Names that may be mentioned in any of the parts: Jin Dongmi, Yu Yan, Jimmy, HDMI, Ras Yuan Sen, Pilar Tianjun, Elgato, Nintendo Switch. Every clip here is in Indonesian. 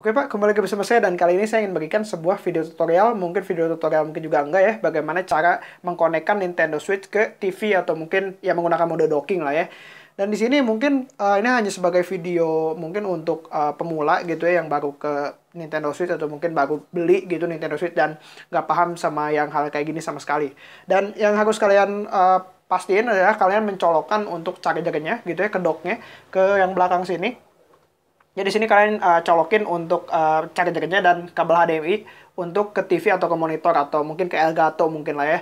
Oke Pak, kembali lagi bersama saya dan kali ini saya ingin berikan sebuah video tutorial mungkin juga enggak ya, bagaimana cara mengkonekkan Nintendo Switch ke TV atau mungkin ya menggunakan mode docking lah ya. Dan di sini mungkin ini hanya sebagai video mungkin untuk pemula gitu ya, yang baru ke Nintendo Switch atau mungkin baru beli gitu Nintendo Switch dan nggak paham sama yang hal kayak gini sama sekali. Dan yang harus kalian pastiin adalah kalian mencolokkan untuk chargernya gitu ya, ke docknya, ke yang belakang sini. Jadi di sini kalian colokin untuk chargernya dan kabel HDMI untuk ke TV atau ke monitor atau mungkin ke Elgato mungkin lah ya.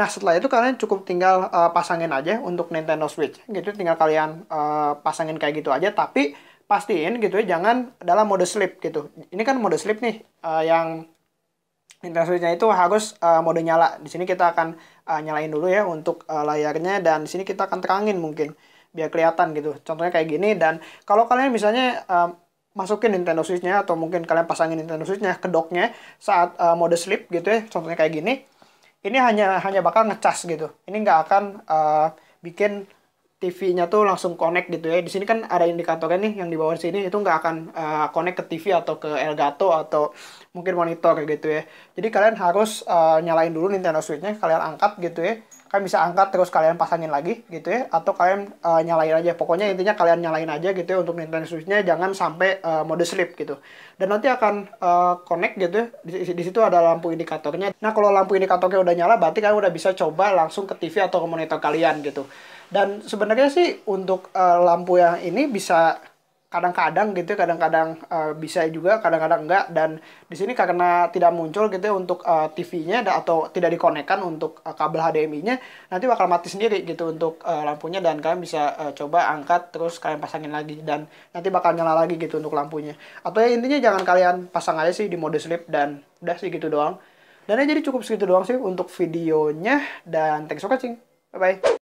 Nah setelah itu kalian cukup tinggal pasangin aja untuk Nintendo Switch gitu, tinggal kalian pasangin kayak gitu aja, tapi pastiin gitu ya jangan dalam mode sleep gitu. Ini kan mode sleep nih, yang Nintendo Switch-nya itu harus mode nyala. Di sini kita akan nyalain dulu ya untuk layarnya, dan di sini kita akan terangin mungkin biar kelihatan gitu, contohnya kayak gini. Dan kalau kalian misalnya masukin Nintendo Switch-nya atau mungkin kalian pasangin Nintendo Switch-nya ke dock-nya saat mode sleep gitu ya, contohnya kayak gini, ini hanya bakal ngecas gitu, ini nggak akan bikin TV-nya tuh langsung connect gitu ya. Di sini kan ada indikatornya nih yang di bawah sini, itu nggak akan connect ke TV atau ke Elgato atau mungkin monitor gitu ya. Jadi kalian harus nyalain dulu Nintendo Switch-nya, kalian angkat gitu ya. Kalian bisa angkat terus kalian pasangin lagi gitu ya, atau kalian nyalain aja. Pokoknya intinya kalian nyalain aja gitu ya untuk Nintendo Switch-nya, jangan sampai mode sleep gitu. Dan nanti akan connect gitu ya. Di situ ada lampu indikatornya. Nah, kalau lampu indikatornya udah nyala berarti kalian udah bisa coba langsung ke TV atau ke monitor kalian gitu. Dan sebenarnya sih untuk lampu yang ini bisa kadang-kadang gitu, kadang-kadang bisa juga, kadang-kadang enggak. Dan di sini karena tidak muncul gitu untuk TV-nya atau tidak dikonekkan untuk kabel HDMI-nya, nanti bakal mati sendiri gitu untuk lampunya, dan kalian bisa coba angkat terus kalian pasangin lagi dan nanti bakal nyala lagi gitu untuk lampunya. Atau ya intinya jangan kalian pasang aja sih di mode sleep, dan udah sih gitu doang. Dan ya jadi cukup segitu doang sih untuk videonya, dan thanks for watching. Bye-bye.